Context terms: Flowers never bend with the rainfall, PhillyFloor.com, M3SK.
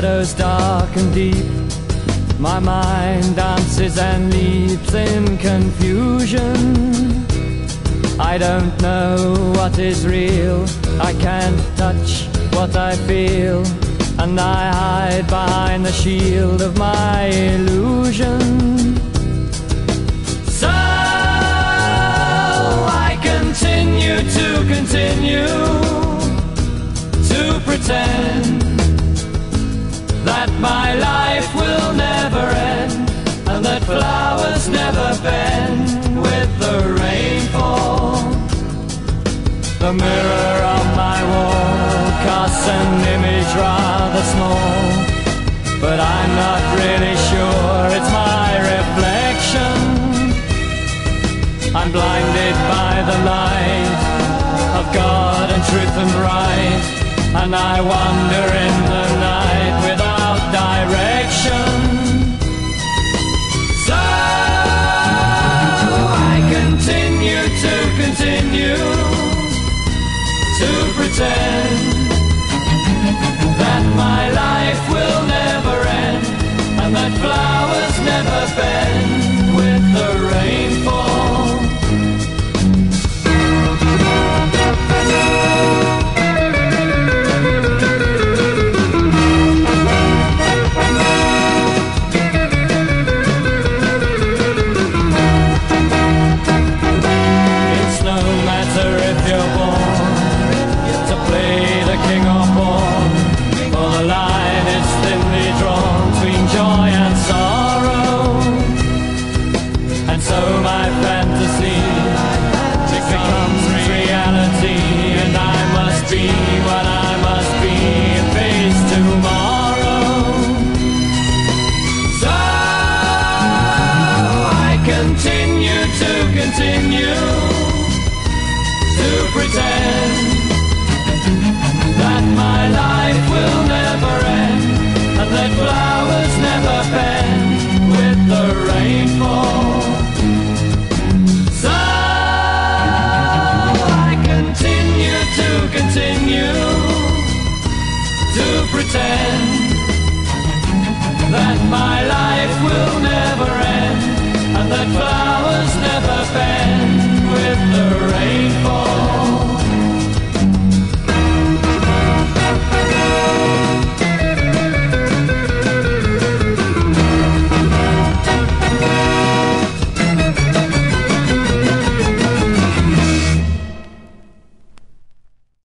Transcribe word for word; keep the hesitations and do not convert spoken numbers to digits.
shadows dark and deep. My mind dances and leaps in confusion. I don't know what is real. I can't touch what I feel, and I hide behind the shield of my illusion. So I continue to continue to pretend that my life will never end, and that flowers never bend with the rainfall. The mirror on my wall casts an image rather small, but I'm not really sure it's my reflection. I'm blinded by the light of God and truth and right, and I wander in the night without direction.